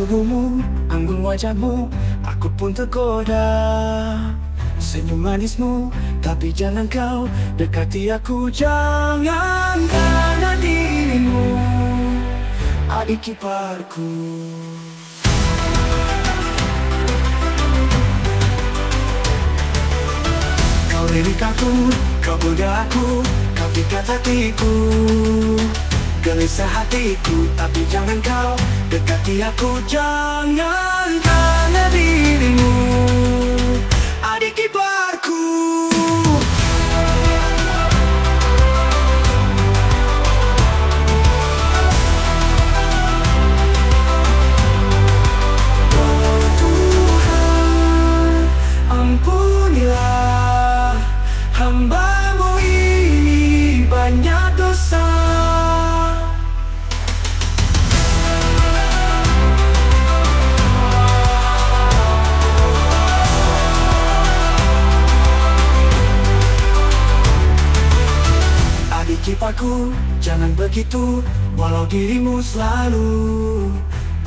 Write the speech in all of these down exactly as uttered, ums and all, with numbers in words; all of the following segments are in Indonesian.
tubuhmu, anggun wajahmu, aku pun tergoda. Senyum manismu, tapi jangan kau dekati aku, jangan, karena dirimu adik iparku. Kau lirik aku, kau goda aku, kau pikat hatiku, gelisah hatiku, tapi jangan kau dekati aku, jangan, karena dirimu adik iparku. Oh Tuhan, ampunilah hamba-Mu ini, banyak dosa. Iparku, jangan begitu, walau dirimu selalu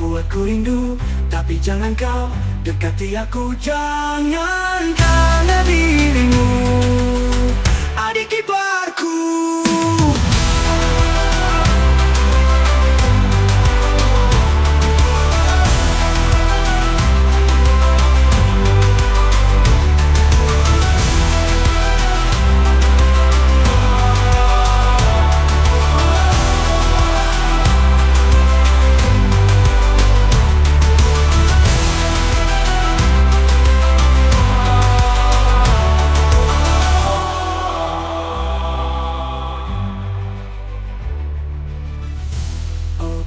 buatku rindu, tapi jangan kau dekati aku, jangan, karena dirimu adik iparku.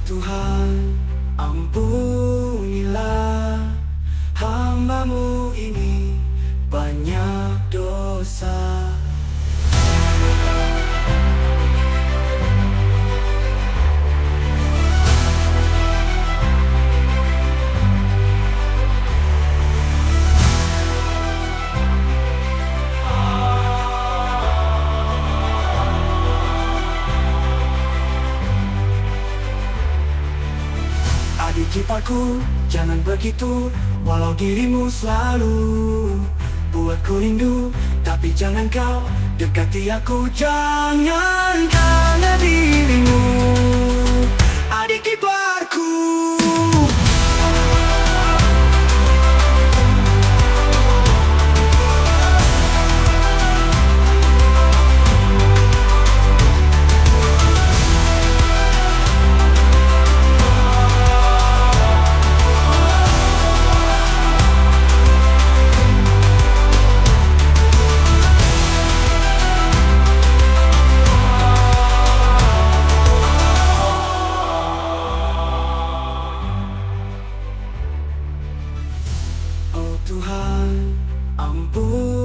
Tuhan, ampunilah hamba-Mu ini, banyak dosa. Adik iparku, jangan begitu, walau dirimu selalu buatku rindu, tapi jangan kau dekati aku, jangan, karena dirimu adik iparku. Tuhan, ampun.